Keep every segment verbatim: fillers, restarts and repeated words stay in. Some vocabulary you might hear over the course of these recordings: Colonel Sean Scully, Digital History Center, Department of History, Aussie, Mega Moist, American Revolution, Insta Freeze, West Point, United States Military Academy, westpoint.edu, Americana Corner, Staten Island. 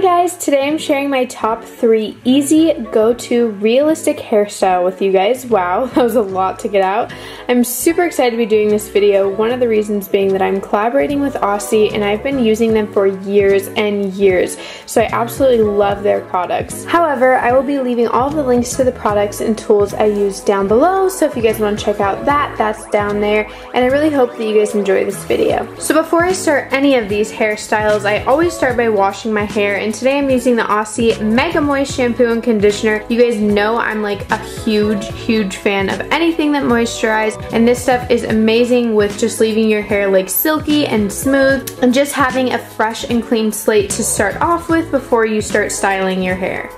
Hi guys, today I'm sharing my top three easy go-to realistic hairstyle with you guys. Wow, that was a lot to get out. I'm super excited to be doing this video, one of the reasons being that I'm collaborating with Aussie and I've been using them for years and years, so I absolutely love their products. However, I will be leaving all of the links to the products and tools I use down below, so if you guys want to check out that, that's down there, and I really hope that you guys enjoy this video. So before I start any of these hairstyles, I always start by washing my hair, and And today I'm using the Aussie Mega Moist shampoo and conditioner. You guys know I'm like a huge, huge fan of anything that moisturizes, and this stuff is amazing with just leaving your hair like silky and smooth and just having a fresh and clean slate to start off with before you start styling your hair.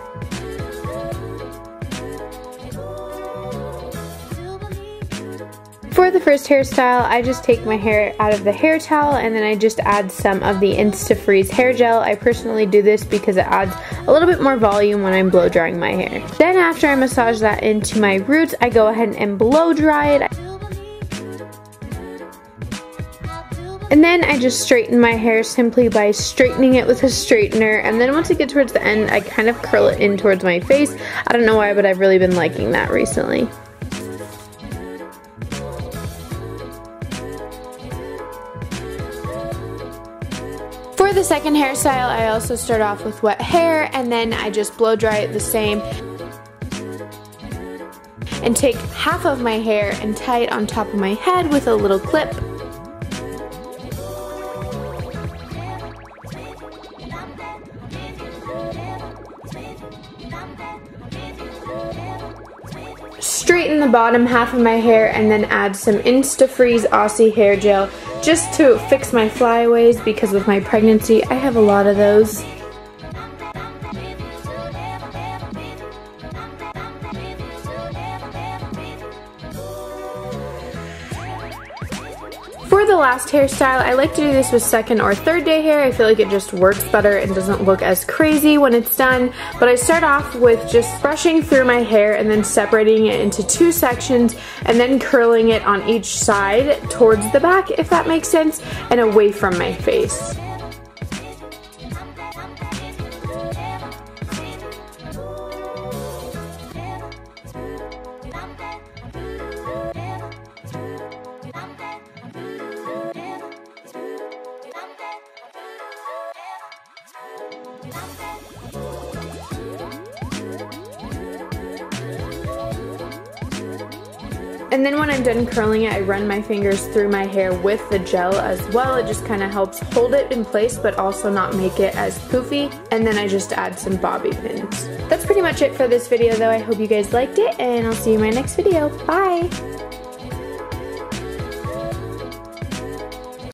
For the first hairstyle, I just take my hair out of the hair towel and then I just add some of the Insta Freeze hair gel. I personally do this because it adds a little bit more volume when I'm blow drying my hair. Then after I massage that into my roots, I go ahead and blow dry it. And then I just straighten my hair simply by straightening it with a straightener, and then once I get towards the end, I kind of curl it in towards my face. I don't know why, but I've really been liking that recently. For the second hairstyle, I also start off with wet hair and then I just blow dry it the same and take half of my hair and tie it on top of my head with a little clip. Straighten the bottom half of my hair and then add some Insta Freeze Aussie hair gel just to fix my flyaways, because with my pregnancy I have a lot of those. For the last hairstyle, I like to do this with second or third day hair. I feel like it just works better and doesn't look as crazy when it's done. But I start off with just brushing through my hair and then separating it into two sections and then curling it on each side towards the back, if that makes sense, and away from my face. And then when I'm done curling it, I run my fingers through my hair with the gel as well. It just kind of helps hold it in place but also not make it as poofy. And then I just add some bobby pins. That's pretty much it for this video though. I hope you guys liked it and I'll see you in my next video. Bye!